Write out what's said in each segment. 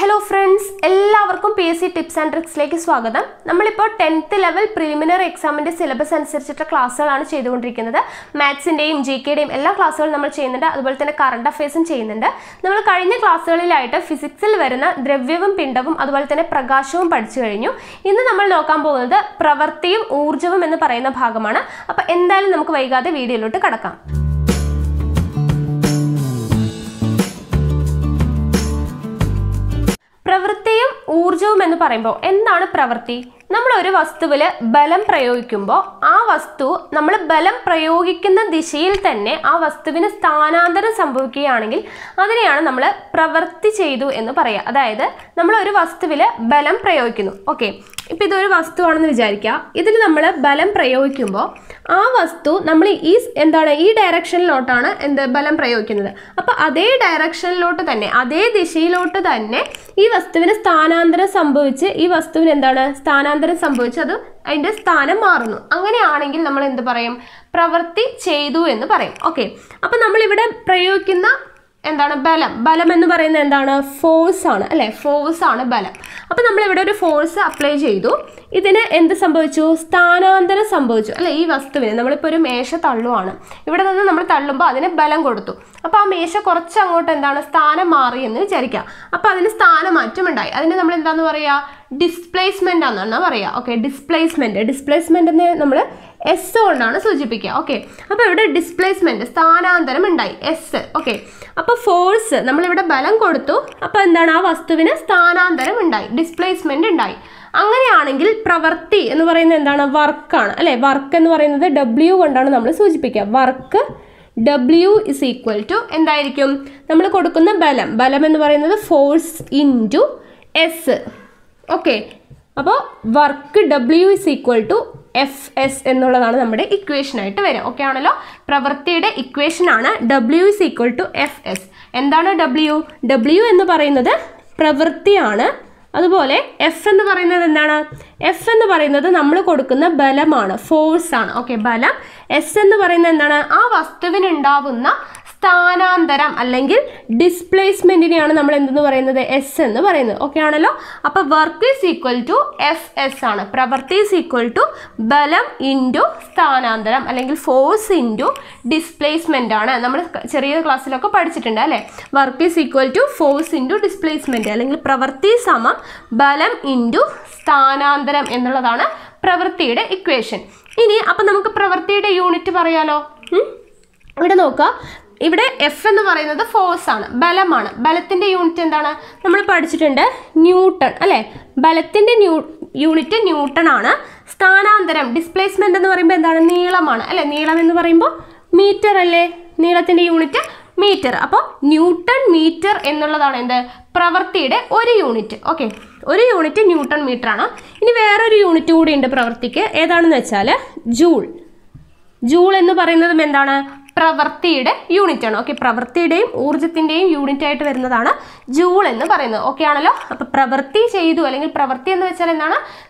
Hello friends, എല്ലാവർക്കും PSC tips and tricks ലേക്ക് സ്വാഗതം. നമ്മളിപ്പോൾ 10th level preliminary exam ന്റെ syllabus അനുസരിച്ചിട്ടുള്ള ക്ലാസ്സുകളാണ് ചെയ്തുകൊണ്ടിരിക്കുന്നത്. മാത്സിന്റെയും ജികെയുടെയും എല്ലാ ക്ലാസ്സുകളും നമ്മൾ ചെയ്യുന്നുണ്ട്. അതുപോലെ തന്നെ current affairs-ഉം ചെയ്യുന്നുണ്ട്. നമ്മൾ കഴിഞ്ഞ ക്ലാസ്സുകളിലായിട്ട് ഫിസിക്സിൽ വരുന്ന ദ്രവ്യവും പിണ്ഡവും അതുപോലെ തന്നെ പ്രകാശവും പഠിച്ചു കഴിഞ്ഞു. ഇന്ന് നമ്മൾ നോക്കാൻ പോകുന്നത് പ്രവൃത്തിയും ഊർജ്ജവും എന്ന് പറയുന്ന ഭാഗമാണ്. അപ്പോൾ എന്തായാലും നമുക്ക് വൈകാതെ വീഡിയോയിലോട്ട് കടക്കാം. പ്രവൃത്തിയും ഊർജ്ജവും എന്ന് പറയുമ്പോൾ എന്താണ് പ്രവൃത്തി? നമ്മൾ ഒരു വസ്തുവിൽ ബലം പ്രയോഗിക്കുമ്പോൾ ആ വസ്തു നമ്മൾ ബലം പ്രയോഗിക്കുന്ന ദിശയിൽ തന്നെ ആ വസ്തുവിന് സ്ഥാനാന്തരം സംഭവിക്കുകയാണെങ്കിൽ അതിനെയാണ് നമ്മൾ പ്രവൃത്തി ചെയ്തു എന്ന് പറയുക. അതായത് നമ്മൾ ഒരു വസ്തുവിൽ ബലം പ്രയോഗിക്കുന്നു. ഓക്കെ, ഇപ്പം ഇതൊരു വസ്തുവാണെന്ന് വിചാരിക്കുക. ഇതിൽ നമ്മൾ ബലം പ്രയോഗിക്കുമ്പോൾ ആ വസ്തു നമ്മൾ ഈ ഡയറക്ഷനിലോട്ടാണ് ബലം പ്രയോഗിക്കുന്നത്. അപ്പോൾ അതേ ഡയറക്ഷനിലോട്ട് തന്നെ അതേ ദിശയിലോട്ട് തന്നെ ഈ വസ്തുവിന് സ്ഥാനാന്തരം സംഭവിച്ച് ഈ വസ്തുവിന് സ്ഥാനാന്തരം സംഭവിച്ച് അത് അതിൻ്റെ സ്ഥാനം മാറുന്നു. അങ്ങനെയാണെങ്കിൽ നമ്മൾ എന്ത് പറയും? പ്രവൃത്തി ചെയ്തു എന്ന് പറയും. ഓക്കെ, അപ്പം നമ്മളിവിടെ പ്രയോഗിക്കുന്ന ബലം എന്ന് പറയുന്നത് ഫോഴ്സ് ആണ്, അല്ലേ? ഫോഴ്സ് ആണ് ബലം. അപ്പം നമ്മളിവിടെ ഒരു ഫോഴ്സ് അപ്ലൈ ചെയ്തു. ഇതിന് എന്ത് സംഭവിച്ചു? സ്ഥാനാന്തരം സംഭവിച്ചു, അല്ലെ? ഈ വസ്തുവിന് നമ്മളിപ്പോൾ ഒരു മേശ തള്ളുവാണ്. ഇവിടെ നിന്ന് നമ്മൾ തള്ളുമ്പോൾ അതിന് ബലം കൊടുത്തു. അപ്പോൾ ആ മേശ കുറച്ച് അങ്ങോട്ട് സ്ഥാനം മാറി എന്ന് വിചാരിക്കുക. അപ്പോൾ അതിന് സ്ഥാനമാറ്റം ഉണ്ടായി. അതിന് നമ്മൾ എന്താണെന്ന് പറയുക? ഡിസ്പ്ലേസ്മെൻ്റ് ആണെന്നാണ് പറയുക. ഓക്കെ, ഡിസ്പ്ലേസ്മെൻറ്റിനെ നമ്മൾ എസ് കൊണ്ടാണ് സൂചിപ്പിക്കുക. ഓക്കെ, അപ്പോൾ ഇവിടെ ഡിസ്പ്ലേസ്മെൻറ്റ് സ്ഥാനാന്തരം ഉണ്ടായി, എസ്. ഓക്കെ, അപ്പോൾ ഫോഴ്സ് നമ്മളിവിടെ ബലം കൊടുത്തു. അപ്പോൾ ആ വസ്തുവിന് സ്ഥാനാന്തരം ഉണ്ടായി, ഡിസ്പ്ലേസ്മെൻ്റ് ഉണ്ടായി. അങ്ങനെയാണെങ്കിൽ പ്രവൃത്തി എന്ന് പറയുന്നത് വർക്കാണ്, അല്ലേ? വർക്ക് എന്ന് പറയുന്നത് ഡബ്ല്യു കൊണ്ടാണ് നമ്മൾ സൂചിപ്പിക്കുക. Work W is equal to എന്തായിരിക്കും? നമ്മൾ കൊടുക്കുന്ന ബലം എന്ന് പറയുന്നത് ഫോഴ്സ് ഇൻറ്റു എസ്. ഓക്കെ, അപ്പോൾ work W is equal to F S എന്നുള്ളതാണ് നമ്മുടെ ഇക്വേഷനായിട്ട് വരിക. ഓക്കെ ആണല്ലോ? പ്രവൃത്തിയുടെ ഇക്വേഷനാണ് W is equal to F S. എന്താണ് ഡബ്ല്യു? ഡബ്ല്യു എന്ന് പറയുന്നത് പ്രവൃത്തിയാണ്. അതുപോലെ എഫ് എന്ന് പറയുന്നത് എഫ് എന്ന് പറയുന്നത് നമ്മൾ കൊടുക്കുന്ന ബലമാണ്, ഫോഴ്സാണ്. ഓക്കെ, ബലം. എസ് എന്ന് പറയുന്നത് ആ വസ്തുവിനുണ്ടാവുന്ന സ്ഥാനാന്തരം അല്ലെങ്കിൽ ഡിസ്പ്ലേസ്മെൻറ്റിനെയാണ് നമ്മൾ എന്തെന്ന് പറയുന്നത്? എസ് എന്ന് പറയുന്നത്. ഓക്കെ ആണല്ലോ? അപ്പോൾ work is equal to F S ആണ്. പ്രവൃത്തി ഈസ് ഈക്വൽ ടു ബലം ഇൻറ്റു സ്ഥാനാന്തരം അല്ലെങ്കിൽ ഫോഴ്സ് ഇൻറ്റു ഡിസ്പ്ലേസ്മെൻ്റ് ആണ്. നമ്മൾ ചെറിയ ക്ലാസ്സിലൊക്കെ പഠിച്ചിട്ടുണ്ട്, അല്ലേ? Work is equal to force into displacement അല്ലെങ്കിൽ പ്രവൃത്തി സമം ബലം ഇൻറ്റു സ്ഥാനാന്തരം എന്നുള്ളതാണ് പ്രവൃത്തിയുടെ ഇക്വേഷൻ. ഇനി അപ്പം നമുക്ക് പ്രവൃത്തിയുടെ യൂണിറ്റ് പറയാലോ. ഇവിടെ നോക്കുക. ഇവിടെ എഫ് എന്ന് പറയുന്നത് ഫോഴ്സാണ്, ബലമാണ്. ബലത്തിൻ്റെ യൂണിറ്റ് നമ്മൾ പഠിച്ചിട്ടുണ്ട്, ന്യൂട്ടൺ, അല്ലേ? ബലത്തിൻ്റെ യൂണിറ്റ് ന്യൂട്ടൺ ആണ്. സ്ഥാനാന്തരം ഡിസ്പ്ലേസ്മെൻ്റ് എന്ന് പറയുമ്പോൾ നീളമാണ്, അല്ലേ? നീളം എന്ന് പറയുമ്പോൾ മീറ്റർ അല്ലേ? നീളത്തിൻ്റെ യൂണിറ്റ് മീറ്റർ. അപ്പോൾ ന്യൂട്ടൺ മീറ്റർ എന്നുള്ളതാണ് പ്രവൃത്തിയുടെ ഒരു യൂണിറ്റ്. ഓക്കെ, ഒരു യൂണിറ്റ് ന്യൂട്ടൺ മീറ്ററാണ്. ഇനി വേറൊരു യൂണിറ്റ് കൂടി ഉണ്ട് പ്രവൃത്തിക്ക്. ഏതാണെന്ന് വെച്ചാൽ ജൂൾ. ജൂൾ എന്ന് പറയുന്നതും പ്രവൃത്തിയുടെ യൂണിറ്റാണ്. ഓക്കെ, പ്രവൃത്തിയുടെയും ഊർജ്ജത്തിൻ്റെയും യൂണിറ്റായിട്ട് വരുന്നതാണ് ജൂൾ എന്ന് പറയുന്നത്. ഓക്കെ ആണല്ലോ? അപ്പോൾ പ്രവൃത്തി ചെയ്തു അല്ലെങ്കിൽ പ്രവൃത്തി എന്ന് വെച്ചാൽ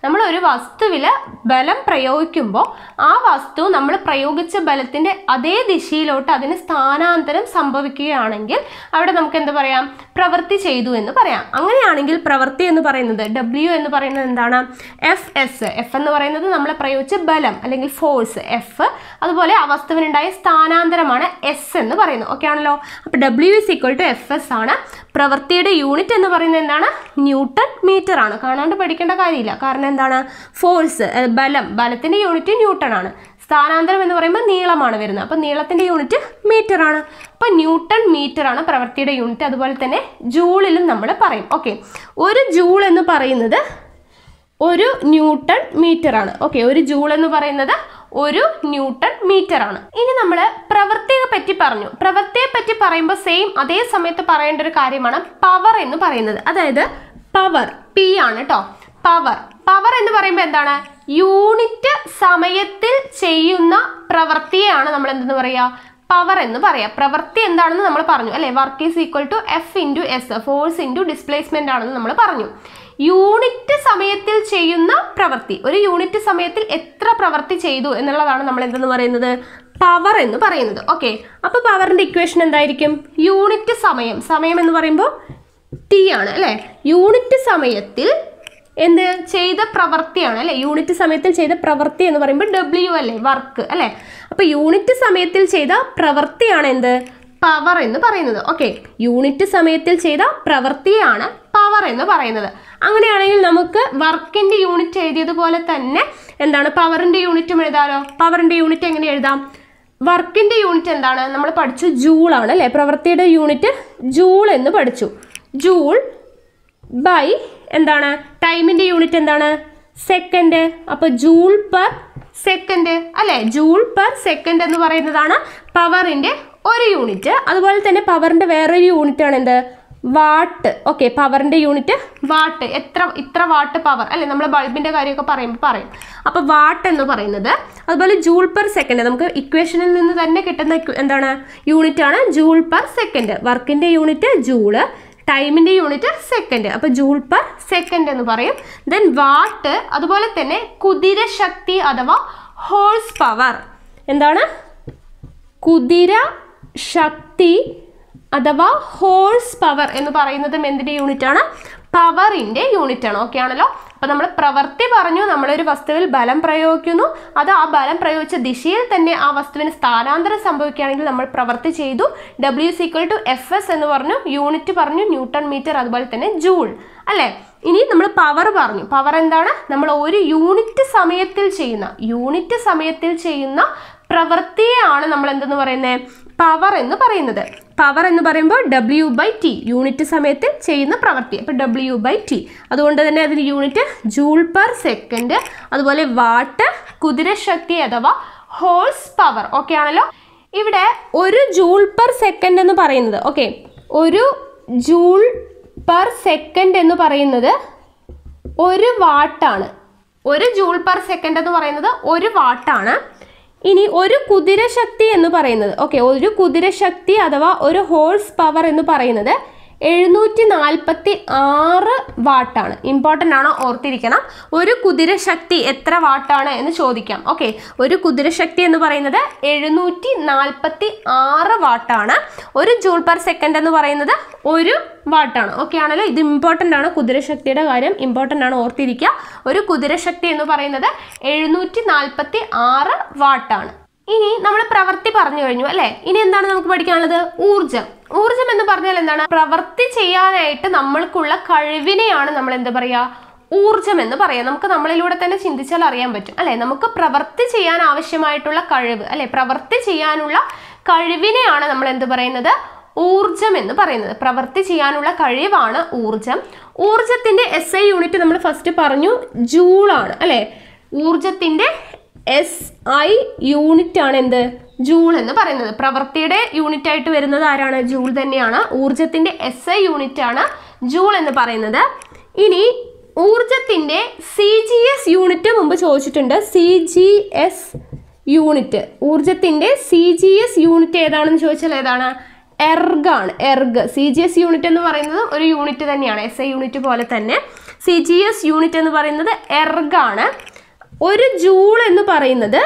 നമ്മൾ ഒരു വസ്തുവിൽ ബലം പ്രയോഗിക്കുമ്പോൾ ആ വസ്തു നമ്മൾ പ്രയോഗിച്ച ബലത്തിൻ്റെ അതേ ദിശയിലോട്ട് അതിന് സ്ഥാനാന്തരം സംഭവിക്കുകയാണെങ്കിൽ അവിടെ നമുക്ക് എന്ത് പറയാം? പ്രവൃത്തി ചെയ്തു എന്ന് പറയാം. അങ്ങനെയാണെങ്കിൽ പ്രവൃത്തി എന്ന് പറയുന്നത് ഡബ്ല്യു എന്ന് പറയുന്നത് എഫ് എസ്. എഫ് എന്ന് പറയുന്നത് നമ്മൾ പ്രയോഗിച്ച ബലം അല്ലെങ്കിൽ ഫോഴ്സ് എഫ്, അതുപോലെ ആ വസ്തുവിനുണ്ടായ സ്ഥാനാന്തരം ാണ് എസ് എന്ന് പറയുന്നത്. ഓക്കെ ആണല്ലോ? അപ്പോൾ W is equal to F S ആണ്. പ്രവൃത്തിയുടെ യൂണിറ്റ് എന്ന് പറയുന്നത് ന്യൂട്ടൺ മീറ്റർ ആണ്. കാണാണ്ട് പഠിക്കേണ്ട കാര്യമില്ല. കാരണം ഫോഴ്സ് ബലത്തിൻ്റെ യൂണിറ്റ് ന്യൂട്ടൺ ആണ്. സ്ഥാനാന്തരം എന്ന് പറയുമ്പോൾ നീളമാണ് വരുന്നത്. അപ്പോൾ നീളത്തിൻ്റെ യൂണിറ്റ് മീറ്റർ ആണ്. അപ്പോൾ ന്യൂട്ടൺ മീറ്റർ ആണ് പ്രവൃത്തിയുടെ യൂണിറ്റ്. അതുപോലെ തന്നെ ജൂളിലും നമ്മൾ പറയും. ഓക്കെ, ഒരു ജൂൾ എന്ന് പറയുന്നത് ഒരു ന്യൂട്ടൺ മീറ്റർ ആണ്. ഓക്കെ, ഒരു ജൂൾ എന്ന് പറയുന്നത് ഒരു ന്യൂട്ടൺ മീറ്റർ ആണ്. ഇനി നമ്മൾ പ്രവൃത്തിയെ പറ്റി പറഞ്ഞു. പ്രവൃത്തിയെ പറ്റി പറയുമ്പോൾ സെയിം അതേ സമയത്ത് പറയേണ്ട ഒരു കാര്യമാണ് പവർ എന്ന് പറയുന്നത്. അതായത് പവർ പി ആണ് കേട്ടോ. പവർ എന്ന് പറയുമ്പോൾ യൂണിറ്റ് സമയത്തിൽ ചെയ്യുന്ന പ്രവൃത്തിയാണ് നമ്മൾ എന്തെന്ന് പറയുക? പവർ എന്ന് പറയാം. പ്രവൃത്തി എന്താണെന്ന് നമ്മൾ പറഞ്ഞു, അല്ലേ? Work is equal to F into S, force into displacement ആണെന്ന് നമ്മൾ പറഞ്ഞു. യൂണിറ്റ് സമയത്തിൽ ചെയ്യുന്ന പ്രവൃത്തി, ഒരു യൂണിറ്റ് സമയത്തിൽ എത്ര പ്രവൃത്തി ചെയ്തു എന്നുള്ളതാണ് നമ്മൾ എന്തെന്ന് പറയുന്നത്? പവർ എന്ന് പറയുന്നത്. ഓക്കെ, അപ്പോൾ പവറിൻ്റെ ഇക്വേഷൻ എന്തായിരിക്കും? യൂണിറ്റ് സമയം എന്ന് പറയുമ്പോൾ T ആണ് അല്ലേ യൂണിറ്റ് സമയത്തിൽ എന്ത് ചെയ്ത പ്രവൃത്തിയാണ് അല്ലേ യൂണിറ്റ് സമയത്തിൽ ചെയ്ത പ്രവൃത്തി എന്ന് പറയുമ്പോൾ W അല്ലേ വർക്ക് അല്ലേ അപ്പോൾ യൂണിറ്റ് സമയത്തിൽ ചെയ്ത പ്രവൃത്തിയാണ് എന്ത് പവർ എന്ന് പറയുന്നത് ഓക്കേ യൂണിറ്റ് സമയത്തിൽ ചെയ്ത പ്രവൃത്തിയാണ് പവർ എന്ന് പറയുന്നത് അങ്ങനെയാണെങ്കിൽ നമുക്ക് വർക്കിന്റെ യൂണിറ്റ് എഴുതിയതുപോലെ തന്നെ എന്താണ് പവറിന്റെ യൂണിറ്റും എഴുതാലോ പവറിന്റെ യൂണിറ്റ് എങ്ങനെ എഴുതാം വർക്കിന്റെ യൂണിറ്റ് എന്താണ് നമ്മൾ പഠിച്ചു ജൂൾ ആണ് അല്ലേ പ്രവൃത്തിയുടെ യൂണിറ്റ് ജൂൾ എന്ന് പഠിച്ചു ജൂൾ by എന്താണ് ടൈമിന്റെ യൂണിറ്റ് എന്താണ് സെക്കൻഡ് അപ്പോൾ ജൂൾ പെർ സെക്കൻഡ് അല്ലേ ജൂൾ പെർ സെക്കൻഡ് എന്ന് പറയുന്നതാണ് പവറിന്റെ ഒരു യൂണിറ്റ് അതുപോലെ തന്നെ പവറിന്റെ വേറൊരു യൂണിറ്റ് ആണ് എന്ത് വാട്ട് ഓക്കേ പവറിന്റെ യൂണിറ്റ് വാട്ട് എത്ര ഇത്ര വാട്ട് പവർ അല്ലേ നമ്മൾ ബൾബിന്റെ കാര്യമൊക്കെ പറയും അപ്പോൾ വാട്ട് എന്ന് പറയുന്നത് അതുപോലെ ജൂൾ പെർ സെക്കൻഡ് നമുക്ക് ഇക്വേഷനിൽ നിന്ന് തന്നെ കിട്ടുന്ന എന്താണ് യൂണിറ്റ് ആണ് ജൂൾ പെർ സെക്കൻഡ് വർക്കിന്റെ യൂണിറ്റ് ജൂൾ ടൈമിന്റെ യൂണിറ്റ് സെക്കൻഡ് അപ്പോൾ ജൂൾ പെർ സെക്കൻഡ് എന്ന് പറയും ദെൻ വാട്ട് അതുപോലെ തന്നെ കുതിര ശക്തി അഥവാ ഹോഴ്സ് പവർ എന്താണ് കുതിര ശക്തി അഥവാ ഹോഴ്സ് പവർ എന്ന് പറയുന്നത് എന്തിന്റെ യൂണിറ്റ് ആണ് പവറിന്റെ യൂണിറ്റ് ആണ് ഓക്കേ ആണല്ലോ അപ്പോൾ നമ്മൾ പ്രവൃത്തി പറഞ്ഞു നമ്മൾ ഒരു വസ്തുവിൽ ബലം പ്രയോഗിക്കുന്നു അത് ആ ബലം പ്രയോഗിച്ച ദിശയിൽ തന്നെ ആ വസ്തുവിന് സ്ഥാനാന്തരം സംഭവിക്കുകയാണെങ്കിൽ നമ്മൾ പ്രവൃത്തി ചെയ്തു W = Fs എന്ന് പറഞ്ഞു യൂണിറ്റ് പറഞ്ഞു ന്യൂട്ടൺ മീറ്റർ അതുപോലെ തന്നെ ജൂൾ അല്ലേ ഇനി നമ്മൾ പവർ പറഞ്ഞു പവർ എന്താണ് നമ്മൾ ഒരു യൂണിറ്റ് സമയത്തിൽ ചെയ്യുന്ന പ്രവൃത്തിയാണ് നമ്മൾ എന്തെന്ന് പറയുന്നത് പവർ എന്ന് പറയുന്നത് പവർ എന്ന് പറയുമ്പോൾ W/T യൂണിറ്റ് സമയത്ത് ചെയ്യുന്ന പ്രവൃത്തി അപ്പോൾ W/T അതുകൊണ്ട് തന്നെ അതിന് യൂണിറ്റ് ജൂൾ പെർ സെക്കൻഡ് അതുപോലെ വാട്ട് കുതിരശക്തി അഥവാ ഹോഴ്സ് പവർ ഓക്കെ ആണല്ലോ ഇവിടെ ഒരു ജൂൾ പെർ സെക്കൻഡ് എന്ന് പറയുന്നത് ഓക്കെ ഒരു ജൂൾ പെർ സെക്കൻഡ് എന്ന് പറയുന്നത് ഒരു വാട്ടാണ് ഒരു ജൂൾ പെർ സെക്കൻഡ് എന്ന് പറയുന്നത് ഒരു വാട്ടാണ് ഇനി ഒരു കുതിരശക്തി എന്ന് പറയുന്നത് ഓക്കെ ഒരു കുതിരശക്തി അഥവാ ഒരു ഹോഴ്സ് പവർ എന്ന് പറയുന്നത് 746 വാട്ടാണ് ഇമ്പോർട്ടൻ്റ് ആണോ ഓർത്തിരിക്കണം ഒരു കുതിരശക്തി എത്ര വാട്ടാണ് എന്ന് ചോദിക്കാം ഓക്കെ ഒരു കുതിരശക്തി എന്ന് പറയുന്നത് 746 വാട്ടാണ് ഒരു ജൂൾ പെർ സെക്കൻഡ് എന്ന് പറയുന്നത് ഒരു വാട്ടാണ് ഓക്കെ ആണല്ലോ ഇത് ഇമ്പോർട്ടൻ്റ് ആണ് കുതിരശക്തിയുടെ കാര്യം ഇമ്പോർട്ടൻ്റ് ആണ് ഓർത്തിരിക്കുക ഒരു കുതിരശക്തി എന്ന് പറയുന്നത് 746 വാട്ടാണ് ഇനി നമ്മൾ പ്രവൃത്തി പറഞ്ഞു കഴിഞ്ഞു അല്ലേ ഇനി എന്താണ് നമുക്ക് പഠിക്കാനുള്ളത് ഊർജ്ജം ഊർജ്ജം എന്ന് പറഞ്ഞാൽ എന്താണ് പ്രവൃത്തി ചെയ്യാനായിട്ട് നമ്മൾക്കുള്ള കഴിവിനെയാണ് നമ്മൾ എന്താ പറയുക ഊർജ്ജം എന്ന് പറയാം നമുക്ക് നമ്മളിലൂടെ തന്നെ ചിന്തിച്ചാൽ അറിയാൻ പറ്റും അല്ലേ നമുക്ക് പ്രവൃത്തി ചെയ്യാൻ ആവശ്യമായിട്ടുള്ള കഴിവ് അല്ലേ പ്രവൃത്തി ചെയ്യാനുള്ള കഴിവിനെയാണ് നമ്മൾ എന്ത് പറയുന്നത് ഊർജ്ജം എന്ന് പറയുന്നത് പ്രവൃത്തി ചെയ്യാനുള്ള കഴിവാണ് ഊർജ്ജം ഊർജ്ജത്തിന്റെ SI യൂണിറ്റ് നമ്മൾ ഫസ്റ്റ് പറഞ്ഞു ജൂളാണ് അല്ലേ ഊർജ്ജത്തിന്റെ SI യൂണിറ്റ് ആണ് എന്ത് ജൂൾ എന്ന് പറയുന്നത് പ്രവൃത്തിയുടെ യൂണിറ്റ് ആയിട്ട് വരുന്നത് ആരാണ് ജൂൾ തന്നെയാണ് ഊർജ്ജത്തിന്റെ SI യൂണിറ്റ് ആണ് ജൂൾ എന്ന് പറയുന്നത് ഇനി ഊർജ്ജത്തിന്റെ CGS യൂണിറ്റ് മുമ്പ് ചോദിച്ചിട്ടുണ്ട് CGS യൂണിറ്റ് ഊർജ്ജത്തിന്റെ CGS യൂണിറ്റ് ഏതാണെന്ന് ചോദിച്ചാൽ ഏതാണ് erg ആണ് erg CGS യൂണിറ്റ് എന്ന് പറയുന്നത് ഒരു യൂണിറ്റ് തന്നെയാണ് SI യൂണിറ്റ് പോലെ തന്നെ CGS യൂണിറ്റ് എന്ന് പറയുന്നത് erg ആണ് ഒരു ജൂൾ എന്ന് പറയുന്നത്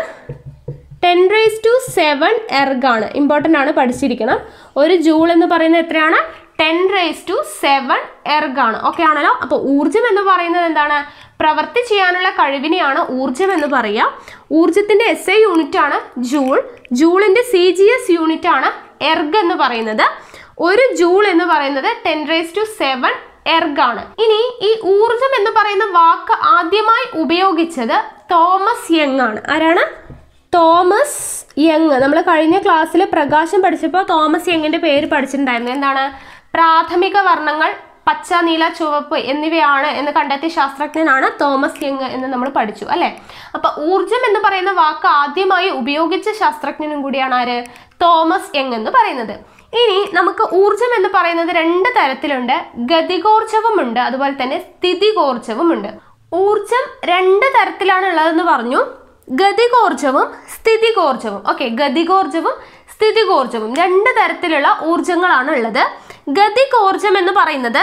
10⁷ erg ആണ് ഇമ്പോർട്ടൻ്റ് ആണ് പഠിച്ചിരിക്കണം ഒരു ജൂൾ എന്ന് പറയുന്നത് എത്രയാണ് 10⁷ erg ആണ് ഓക്കെ ആണല്ലോ അപ്പോൾ ഊർജ്ജം എന്ന് പറയുന്നത് എന്താണ് പ്രവൃത്തി ചെയ്യാനുള്ള കഴിവിനെയാണ് ഊർജ്ജം എന്ന് പറയുക ഊർജ്ജത്തിൻ്റെ SI യൂണിറ്റ് ആണ് ജൂൾ ജൂളിൻ്റെ CGS യൂണിറ്റ് ആണ് erg എന്ന് പറയുന്നത് ഒരു ജൂൾ എന്ന് പറയുന്നത് 10⁷ erg ആണ് ഇനി ഈ ഊർജ്ജം എന്ന് പറയുന്ന വാക്ക് ആദ്യമായി ഉപയോഗിച്ചത് തോമസ് യങ് ആണ് ആരാണ് തോമസ് യങ് നമ്മൾ കഴിഞ്ഞ ക്ലാസ്സിൽ പ്രകാശം പഠിച്ചപ്പോൾ തോമസ് യങ്ങിന്റെ പേര് പഠിച്ചിട്ടുണ്ടായിരുന്നു എന്താണ് പ്രാഥമിക വർണ്ണങ്ങൾ പച്ച നീല ചുവപ്പ് എന്നിവയാണ് എന്ന് കണ്ടെത്തിയ ശാസ്ത്രജ്ഞനാണ് തോമസ് യങ് എന്ന് നമ്മൾ പഠിച്ചു അല്ലേ അപ്പോൾ ഊർജ്ജം എന്ന് പറയുന്ന വാക്ക് ആദ്യമായി ഉപയോഗിച്ച ശാസ്ത്രജ്ഞനും കൂടിയാണ് ആര് തോമസ് യങ് എന്ന് പറയുന്നത് ഇനി നമുക്ക് ഊർജ്ജം എന്ന് പറയുന്നത് രണ്ട് തരത്തിലുണ്ട് ഗതികോർജ്ജവുമുണ്ട് അതുപോലെ തന്നെ സ്ഥിതികോർജ്ജവുമുണ്ട് ഊർജ്ജം രണ്ട് തരത്തിലാണ് ഉള്ളതെന്ന് പറഞ്ഞു ഗതികോർജ്ജവും സ്ഥിതികോർജ്ജവും ഓക്കെ ഗതികോർജ്ജവും സ്ഥിതികോർജ്ജവും രണ്ട് തരത്തിലുള്ള ഊർജ്ജങ്ങളാണ് ഉള്ളത് ഗതികോർജ്ജം എന്ന് പറയുന്നത്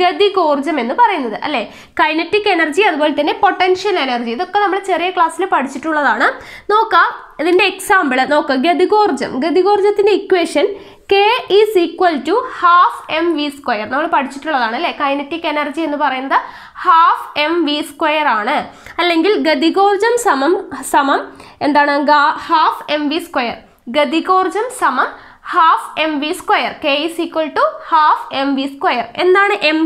ഗതികോർജ്ജം എന്ന് പറയുന്നത്, അല്ലേ? കൈനറ്റിക് എനർജി അതുപോലെ തന്നെ പൊട്ടൻഷ്യൽ എനർജി ഇതൊക്കെ നമ്മൾ ചെറിയ ക്ലാസ്സിൽ പഠിച്ചിട്ടുള്ളതാണ്. നോക്കാം ഇതിൻ്റെ എക്സാമ്പിൾ. നോക്കാം ഗതികോർജ്ജം. ഗതികോർജ്ജത്തിൻ്റെ ഇക്വേഷൻ K = 12 mv². നമ്മൾ പഠിച്ചിട്ടുള്ളതാണ് അല്ലേ? കൈനറ്റിക് എനർജി എന്ന് പറയുന്നത് 12 mv² ആണ്. അല്ലെങ്കിൽ ഗതികോർജ്ജം സമം എന്താണ്? 12 mv². ഗതികോർജ്ജം സമം 12 mv². K = 12 mv². എന്താണ് m?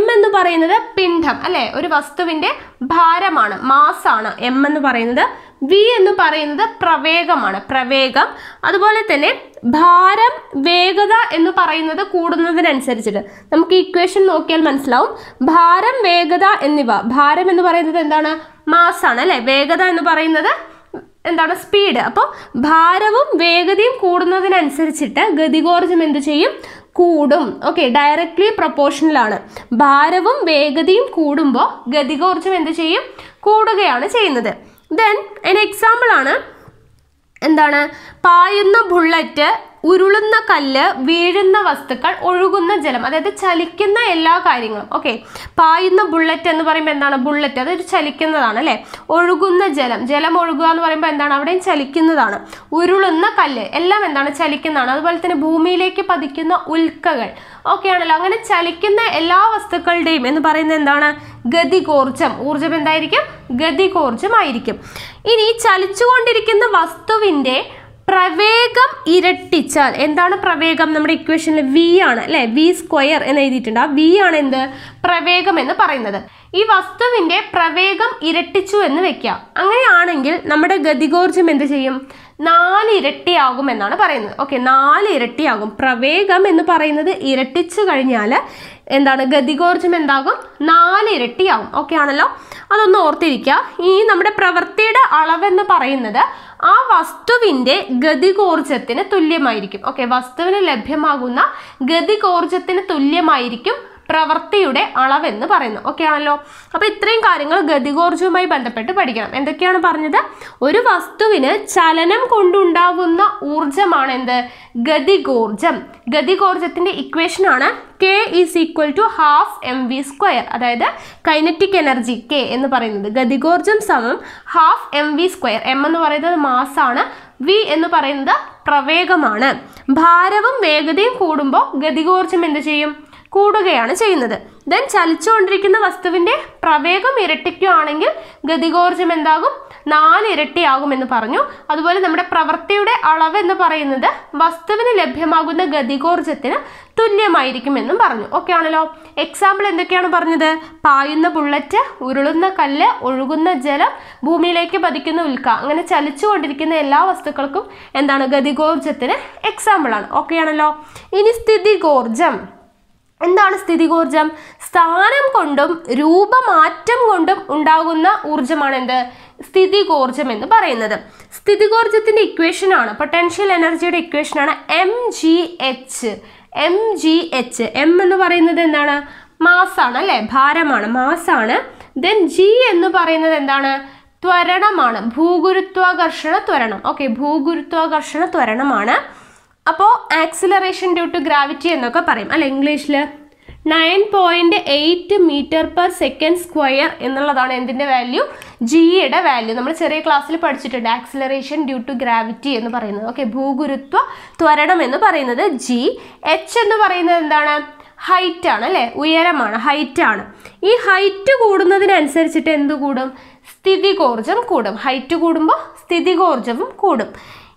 m എന്ന് പറയുന്നത് പിണ്ഡം അല്ലേ? ഒരു വസ്തുവിന്റെ ഭാരമാണ്, മാസാണ് m എന്ന് പറയുന്നത്. v എന്ന് പറയുന്നത് പ്രവേഗമാണ്, പ്രവേഗം. അതുപോലെ തന്നെ ഭാരം, വേഗത എന്ന് പറയുന്നത് കൂടുന്നതിനനുസരിച്ചിട്ട് നമുക്ക് ഇക്വേഷൻ നോക്കിയാൽ മനസ്സിലാവും. ഭാരം, വേഗത എന്നിവ. ഭാരം എന്ന് പറയുന്നത് എന്താണ്? മാസാണ് അല്ലേ? വേഗത എന്ന് പറയുന്നത് എന്താണ്? സ്പീഡ്. അപ്പോൾ ഭാരവും വേഗതയും കൂടുന്നതിനനുസരിച്ചിട്ട് ഗതികോർജ്ജം എന്ത് ചെയ്യും? കൂടും. ഓക്കെ, ഡയറക്ട്ലി പ്രൊപ്പോർഷണലാണ്. ഭാരവും വേഗതയും കൂടുമ്പോൾ ഗതികോർജ്ജം എന്ത് ചെയ്യും? കൂടുകയാണ് ചെയ്യുന്നത്. ദെൻ അതിന് എക്സാമ്പിൾ ആണ് എന്താണ്? പായുന്ന ബുള്ളറ്റ്, ഉരുളുന്ന കല്ല്, വീഴുന്ന വസ്തുക്കൾ, ഒഴുകുന്ന ജലം, അതായത് ചലിക്കുന്ന എല്ലാ കാര്യങ്ങളും. ഓക്കെ, പായുന്ന ബുള്ളറ്റ് എന്ന് പറയുമ്പോൾ എന്താണ്? ബുള്ളറ്റ് അതൊരു ചലിക്കുന്നതാണ് അല്ലേ? ഒഴുകുന്ന ജലം, ജലം ഒഴുകുക എന്ന് പറയുമ്പോൾ എന്താണ്? അവിടെയും ചലിക്കുന്നതാണ്. ഉരുളുന്ന കല്ല് എല്ലാം എന്താണ്? ചലിക്കുന്നതാണ്. അതുപോലെ തന്നെ ഭൂമിയിലേക്ക് പതിക്കുന്ന ഉൽക്കകൾ, ഓക്കെ ആണല്ലോ? അങ്ങനെ ചലിക്കുന്ന എല്ലാ വസ്തുക്കളുടെയും എന്ന് പറയുന്നത് എന്താണ്? ഗതികോർജ്ജം. ഊർജ്ജം എന്തായിരിക്കും? ഗതികോർജ്ജമായിരിക്കും. ഇനി ചലിച്ചുകൊണ്ടിരിക്കുന്ന വസ്തുവിൻ്റെ പ്രവേഗം ഇരട്ടിച്ചാൽ എന്താണ് പ്രവേഗം? നമ്മുടെ ഇക്വേഷനിൽ വി ആണ് അല്ലേ? v² എന്ന് എഴുതിയിട്ടുണ്ട്. ആ വി ആണ് എന്ത്? പ്രവേഗം എന്ന് പറയുന്നത്. ഈ വസ്തുവിൻ്റെ പ്രവേഗം ഇരട്ടിച്ചു എന്ന് വെക്കാം. അങ്ങനെയാണെങ്കിൽ നമ്മുടെ ഗതികോർജ്ജം എന്ത് ചെയ്യും? 4 ഇരട്ടിയാകും എന്നാണ് പറയുന്നത്. ഓക്കെ, 4 ഇരട്ടിയാകും. പ്രവേഗം എന്ന് പറയുന്നത് ഇരട്ടിച്ചു കഴിഞ്ഞാൽ എന്താണ്? ഗതികോർജ്ജം എന്താകും? 4 ഇരട്ടിയാകും. ഓക്കെ ആണല്ലോ? അതൊന്ന് ഓർത്തിരിക്കുക. ഈ നമ്മുടെ പ്രവൃത്തിയുടെ അളവെന്ന് പറയുന്നത് ആ വസ്തുവിൻ്റെ ഗതികോർജ്ജത്തിന് തുല്യമായിരിക്കും. ഓക്കെ, വസ്തുവിന് ലഭ്യമാകുന്ന ഗതികോർജ്ജത്തിന് തുല്യമായിരിക്കും പ്രവൃത്തിയുടെ അളവെന്ന് പറയുന്നു. ഓക്കെ ആണല്ലോ? അപ്പോൾ ഇത്രയും കാര്യങ്ങൾ ഗതികോർജ്ജവുമായി ബന്ധപ്പെട്ട് പഠിക്കണം. എന്തൊക്കെയാണ് പറഞ്ഞത്? ഒരു വസ്തുവിന് ചലനം കൊണ്ടുണ്ടാവുന്ന ഊർജ്ജമാണ് എന്ത്? ഗതികോർജ്ജം. ഗതികോർജ്ജത്തിൻ്റെ ഇക്വേഷനാണ് K = 12 mv². അതായത് കൈനറ്റിക് എനർജി K എന്ന് പറയുന്നത്. ഗതികോർജ്ജം സമം 12 mv². m എന്ന് പറയുന്നത് മാസാണ്, v എന്ന് പറയുന്നത് പ്രവേഗമാണ്. ഭാരവും വേഗതയും കൂടുമ്പോൾ ഗതികോർജ്ജം എന്ത് ചെയ്യും? കൂടുകയാണ് ചെയ്യുന്നത്. ദെൻ ചലിച്ചുകൊണ്ടിരിക്കുന്ന വസ്തുവിൻ്റെ പ്രവേഗം ഇരട്ടിക്കുകയാണെങ്കിൽ ഗതികോർജ്ജം എന്താകും? 4 ഇരട്ടിയാകും എന്ന് പറഞ്ഞു. അതുപോലെ നമ്മുടെ പ്രവൃത്തിയുടെ അളവ് എന്ന് പറയുന്നത് വസ്തുവിന് ലഭ്യമാകുന്ന ഗതികോർജ്ജത്തിന് തുല്യമായിരിക്കും എന്നും പറഞ്ഞു. ഓക്കെ ആണല്ലോ? എക്സാമ്പിൾ എന്തൊക്കെയാണ് പറഞ്ഞത്? പായുന്ന ബുള്ളറ്റ്, ഉരുളുന്ന കല്ല്, ഒഴുകുന്ന ജലം, ഭൂമിയിലേക്ക് പതിക്കുന്ന ഉൽക്ക, അങ്ങനെ ചലിച്ചുകൊണ്ടിരിക്കുന്ന എല്ലാ വസ്തുക്കൾക്കും എന്താണ്? ഗതികോർജ്ജത്തിന് എക്സാമ്പിളാണ്. ഓക്കെ ആണല്ലോ? ഇനി സ്ഥിതികോർജ്ജം. എന്താണ് സ്ഥിതികോർജ്ജം? സ്ഥാനം കൊണ്ടും രൂപമാറ്റം കൊണ്ടും ഉണ്ടാകുന്ന ഊർജ്ജമാണ് എന്ത്? സ്ഥിതികോർജ്ജം എന്ന് പറയുന്നത്. സ്ഥിതികോർജ്ജത്തിൻ്റെ ഇക്വേഷനാണ്, പൊട്ടൻഷ്യൽ എനർജിയുടെ ഇക്വേഷനാണ് mgh. എം എന്ന് പറയുന്നത് എന്താണ്? മാസാണ് അല്ലേ? ഭാരമാണ്, മാസാണ്. ദെൻ g എന്ന് പറയുന്നത് എന്താണ്? ത്വരണമാണ്, ഭൂഗുരുത്വാകർഷണ ത്വരണം. ഓക്കെ, ഭൂഗുരുത്വാകർഷണ ത്വരണമാണ്. അപ്പോൾ ആക്സിലറേഷൻ ഡ്യൂ ടു ഗ്രാവിറ്റി എന്നൊക്കെ പറയും അല്ലെ? ഇംഗ്ലീഷിൽ 9.8 m/s² എന്നുള്ളതാണ് എന്തിൻ്റെ വാല്യൂ? ജിയുടെ വാല്യൂ. നമ്മൾ ചെറിയ ക്ലാസ്സിൽ പഠിച്ചിട്ടുണ്ട് ആക്സിലറേഷൻ ഡ്യൂ ടു ഗ്രാവിറ്റി എന്ന് പറയുന്നത്. ഓക്കെ, ഭൂഗുരുത്വ ത്വരണം എന്ന് പറയുന്നത് ജി. എച്ച് എന്ന് പറയുന്നത് എന്താണ്? ഹൈറ്റ് ആണ് അല്ലേ? ഉയരമാണ്, ഹൈറ്റാണ്. ഈ ഹൈറ്റ് കൂടുന്നതിനനുസരിച്ചിട്ട് എന്ത് കൂടും? സ്ഥിതികോർജ്ജം കൂടും. ഹൈറ്റ് കൂടുമ്പോൾ സ്ഥിതികോർജ്ജവും കൂടും.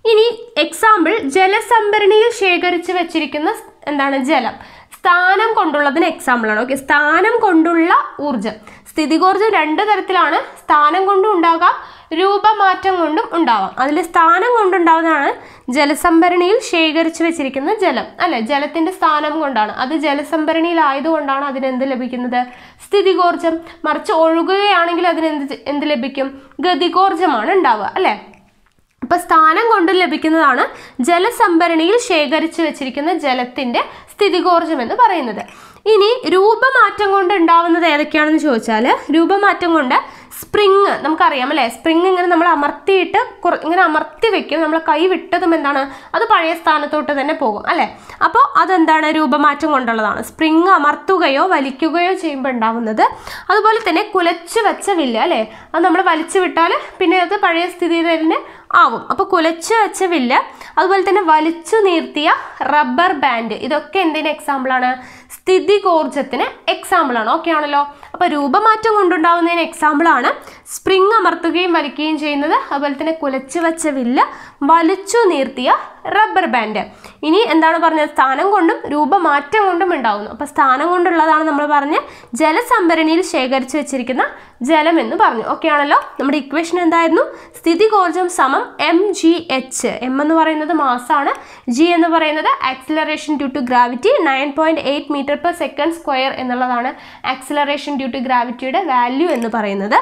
ഇനി എക്സാമ്പിൾ, ജലസംഭരണിയിൽ ശേഖരിച്ചു വെച്ചിരിക്കുന്ന എന്താണ്? ജലം. സ്ഥാനം കൊണ്ടുള്ളതിന് എക്സാമ്പിളാണ്. ഓക്കെ, സ്ഥാനം കൊണ്ടുള്ള ഊർജ്ജം. സ്ഥിതികോർജ്ജം രണ്ട് തരത്തിലാണ്. സ്ഥാനം കൊണ്ടും ഉണ്ടാകാം, രൂപമാറ്റം കൊണ്ടും ഉണ്ടാവാം. അതിൽ സ്ഥാനം കൊണ്ടുണ്ടാവുന്നതാണ് ജലസംഭരണിയിൽ ശേഖരിച്ചു വെച്ചിരിക്കുന്ന ജലം അല്ലെ? ജലത്തിൻ്റെ സ്ഥാനം കൊണ്ടാണ്, അത് ജലസംഭരണിയിലായതുകൊണ്ടാണ് അതിനെന്ത് ലഭിക്കുന്നത്? സ്ഥിതികോർജ്ജം. മറിച്ച് ഒഴുകുകയാണെങ്കിൽ അതിനെന്ത് ലഭിക്കും? ഗതികോർജ്ജമാണ് ഉണ്ടാവുക അല്ലേ? അപ്പോൾ സ്ഥാനം കൊണ്ട് ലഭിക്കുന്നതാണ് ജലസംഭരണിയിൽ ശേഖരിച്ചു വെച്ചിരിക്കുന്ന ജലത്തിന്റെ സ്ഥിതികോർജ്ജം എന്ന് പറയുന്നത്. ഇനി രൂപമാറ്റം കൊണ്ട് ഉണ്ടാവുന്നത് ഏതൊക്കെയാണെന്ന് ചോദിച്ചാൽ, രൂപമാറ്റം കൊണ്ട് സ്പ്രിങ് നമുക്കറിയാം അല്ലേ, സ്പ്രിങ് ഇങ്ങനെ നമ്മൾ അമർത്തിയിട്ട് ഇങ്ങനെ അമർത്തി വെക്കും, നമ്മൾ കൈ വിട്ടതും എന്താണ് അത് പഴയ സ്ഥാനത്തോട്ട് തന്നെ പോകും അല്ലേ. അപ്പോൾ അതെന്താണ് രൂപമാറ്റം കൊണ്ടുള്ളതാണ്, സ്പ്രിങ് അമർത്തുകയോ വലിക്കുകയോ ചെയ്യുമ്പോൾ ഉണ്ടാവുന്നത്. അതുപോലെ തന്നെ കുലച്ചു വെച്ച വില്ല് അല്ലേ, അത് നമ്മൾ വലിച്ചു വിട്ടാൽ പിന്നെ അത് പഴയ സ്ഥിതി തന്നെ ആവും. അപ്പോൾ കുലച്ചു വെച്ച വില്ല്, അതുപോലെ തന്നെ വലിച്ചു നീർത്തിയ റബ്ബർ ബാൻഡ്, ഇതൊക്കെ എന്തിൻ്റെ എക്സാമ്പിളാണ്? സ്ഥിതികോർജത്തിന് എക്സാമ്പിളാണ്. ഓക്കെ ആണല്ലോ. അപ്പോൾ രൂപമാറ്റം കൊണ്ടുണ്ടാവുന്നതിന് എക്സാമ്പിളാണ് സ്പ്രിങ് അമർത്തുകയും വലിക്കുകയും ചെയ്യുന്നത്, അതുപോലെ തന്നെ കുലച്ചു വെച്ച വില്ല്, വലിച്ചു നീർത്തിയ റബ്ബർ ബാൻഡ്. ഇനി എന്താണ് പറഞ്ഞത്? സ്ഥാനം കൊണ്ടും രൂപമാറ്റം കൊണ്ടും ഉണ്ടാവുന്നു. അപ്പോൾ സ്ഥാനം കൊണ്ടുള്ളതാണ് നമ്മൾ പറഞ്ഞ് ജലസംഭരണിയിൽ ശേഖരിച്ചു വെച്ചിരിക്കുന്ന ജലം എന്ന് പറഞ്ഞു. ഓക്കെ ആണല്ലോ. നമ്മുടെ ഇക്വേഷൻ എന്തായിരുന്നു? സ്ഥിതികോർജം സമം mgh. എം എന്ന് പറയുന്നത് മാസാണ്, ജി എന്ന് പറയുന്നത് acceleration due to gravity, 9.8 m/s² എന്നുള്ളതാണ് ആക്സിലറേഷൻ ഡ്യൂ ടു ഗ്രാവിറ്റിയുടെ വാല്യൂ എന്ന് പറയുന്നത്.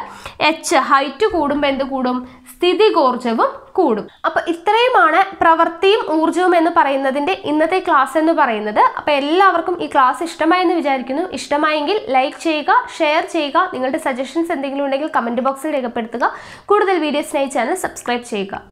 എച്ച് ഹൈറ്റ് കൂടുമ്പോൾ എന്ത് കൂടും? സ്ഥിതികോർജവും കൂടും. അപ്പോൾ ഇത്രയുമാണ് പ്രവൃത്തിയും ഊർജ്ജവും എന്ന് പറയുന്നതിൻ്റെ ഇന്നത്തെ ക്ലാസ് എന്ന് പറയുന്നത്. അപ്പോൾ എല്ലാവർക്കും ഈ ക്ലാസ് ഇഷ്ടമായെന്ന് വിചാരിക്കുന്നു. ഇഷ്ടമായെങ്കിൽ ലൈക്ക് ചെയ്യുക, ഷെയർ ചെയ്യുക. നിങ്ങളുടെ സജഷൻസ് എന്തെങ്കിലും ഉണ്ടെങ്കിൽ കമൻറ്റ് ബോക്സിൽ രേഖപ്പെടുത്തുക. കൂടുതൽ വീഡിയോസിനായി ചാനൽ സബ്സ്ക്രൈബ് ചെയ്യുക.